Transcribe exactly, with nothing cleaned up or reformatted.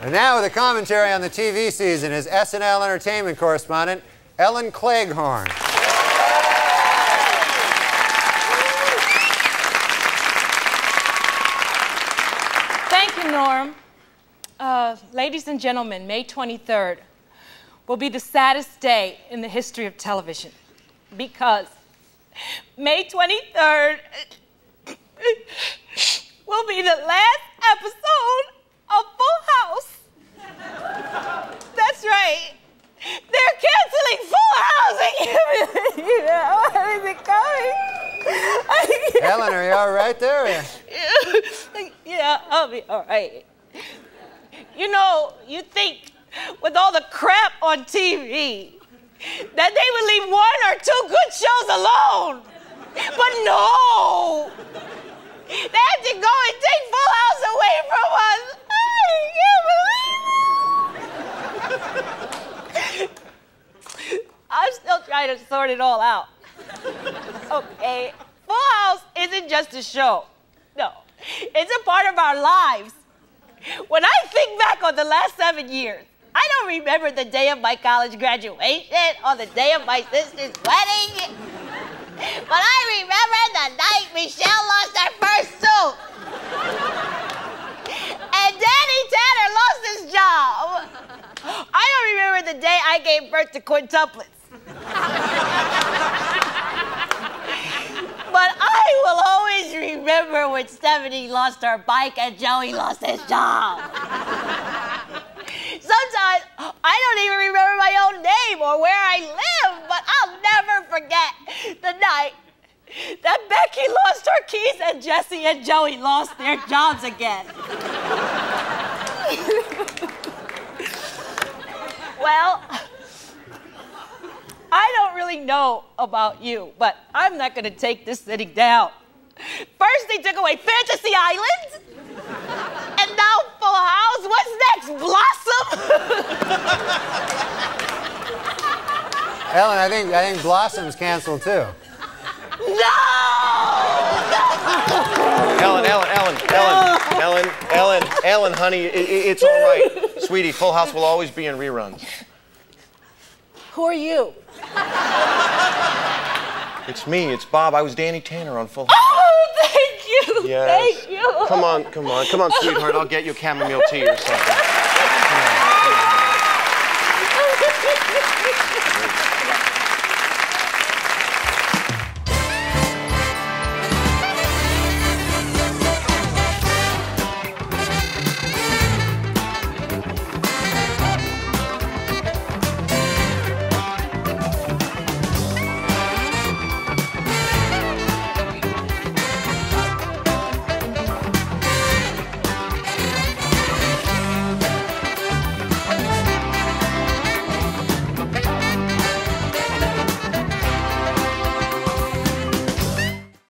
And now with a commentary on the T V season is S N L entertainment correspondent Ellen Cleghorne. Thank you, Norm. Uh, ladies and gentlemen, May twenty-third will be the saddest day in the history of television because May twenty-third will be the last episode of Full House. That's right. They're canceling Full House. You know, is it coming? Ellen, are you all right there? Yeah, I'll be all right. You know, you think with all the crap on T V that they would leave one or two good shows alone. But no. They had to go and take Full House away from us. I can't believe it. I'm still trying to sort it all out. Okay, Full House isn't just a show. No, it's a part of our lives. When I think back on the last seven years, I don't remember the day of my college graduation or the day of my sister's wedding. But I remember the night Michelle lost her first tooth. And Danny Tanner lost his job. I don't remember the day I gave birth to quintuplets. But I will always remember when Stephanie lost her bike and Joey lost his job. Sometimes I don't even remember my own name or where I live, but I'll never forget the night that Becky lost her keys and Jesse and Joey lost their jobs again. Well, I don't really know about you, but I'm not going to take this sitting down. First, they took away Fantasy Island, and now Full House. What's next, Blossom? Ellen, I think, I think Blossom's canceled, too. No! No! Ellen, Ellen, Ellen, Ellen, Ellen, Ellen, Ellen, honey, it, it, it's all right. Sweetie, Full House will always be in reruns. Who are you? It's me, it's Bob. I was Danny Tanner on Full House. Oh, thank you, yes. Thank you. Come on, come on, come on, sweetheart. I'll get you chamomile tea or something. Come on, come on.